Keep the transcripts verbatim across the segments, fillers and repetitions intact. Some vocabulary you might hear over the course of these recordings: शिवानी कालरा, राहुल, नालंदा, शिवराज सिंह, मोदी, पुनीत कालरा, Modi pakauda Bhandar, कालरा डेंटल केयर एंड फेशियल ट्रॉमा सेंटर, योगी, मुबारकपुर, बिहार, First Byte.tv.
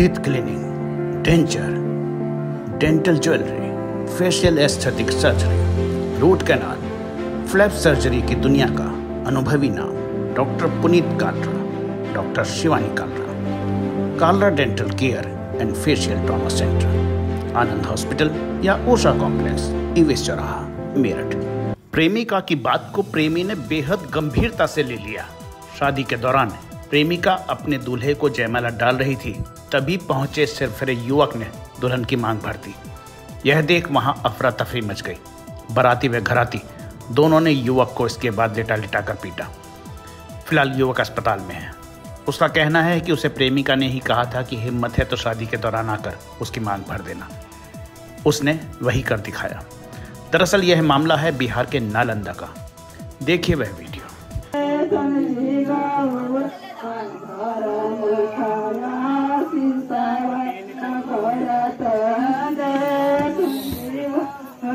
Teeth cleaning, denture, dental jewellery, facial aesthetic surgery, root canal, flap surgery की दुनिया का अनुभवी नाम doctor पुनीत कालरा, doctor शिवानी कालरा। कालरा डेंटल केयर एंड फेशियल ट्रॉमा सेंटर, Anand hospital या ओशा complex, इवेश चौराहा, मेरठ। प्रेमिका की बात को प्रेमी ने बेहद गंभीरता से ले लिया। शादी के दौरान प्रेमिका अपने दूल्हे को जयमाला डाल रही थी, तभी पहुंचे सिरफिरे युवक ने दुल्हन की मांग भर दी। यह देख वहां अफरा तफरी मच गई। बाराती व घराती दोनों ने युवक को इसके बाद लेटा लिटा कर पीटा। फिलहाल युवक अस्पताल में है। उसका कहना है कि उसे प्रेमिका ने ही कहा था कि हिम्मत है तो शादी के दौरान आकर उसकी मांग भर देना। उसने वही कर दिखाया। दरअसल यह मामला है बिहार के नालंदा का। देखिए वह वीडियो।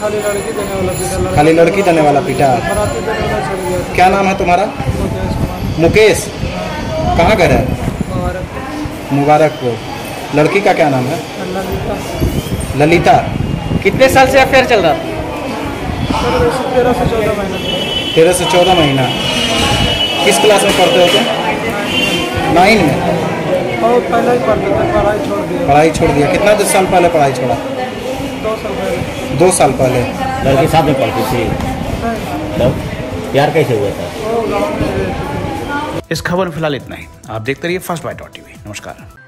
खाली लड़की देने वाला पीटा। खाली लड़की देने वाला पीटा। क्या नाम है तुम्हारा? मुकेश। कहाँ घर है? मुबारकपुर। लड़की का क्या नाम है? ललिता। ललिता कितने साल से अफेयर चल रहा था? तेरह से चौदह महीना। तेरह से चौदह महीना। किस क्लास में पढ़ते हो तुम? नाइन में। और पहले ही पढ़ते थे, पढ़ाई छोड़ दिया। पढ़ाई छोड़ दिया। कितना दस साल पहले पढ़ाई छोड़ा? दो साल पहले। दो साल पहले। लड़की साथ में पढ़ती थी तब? प्यार कैसे हुआ था? इस खबर में फिलहाल इतना ही। आप देखते रहिए फर्स्ट बाइट डॉट टीवी। नमस्कार।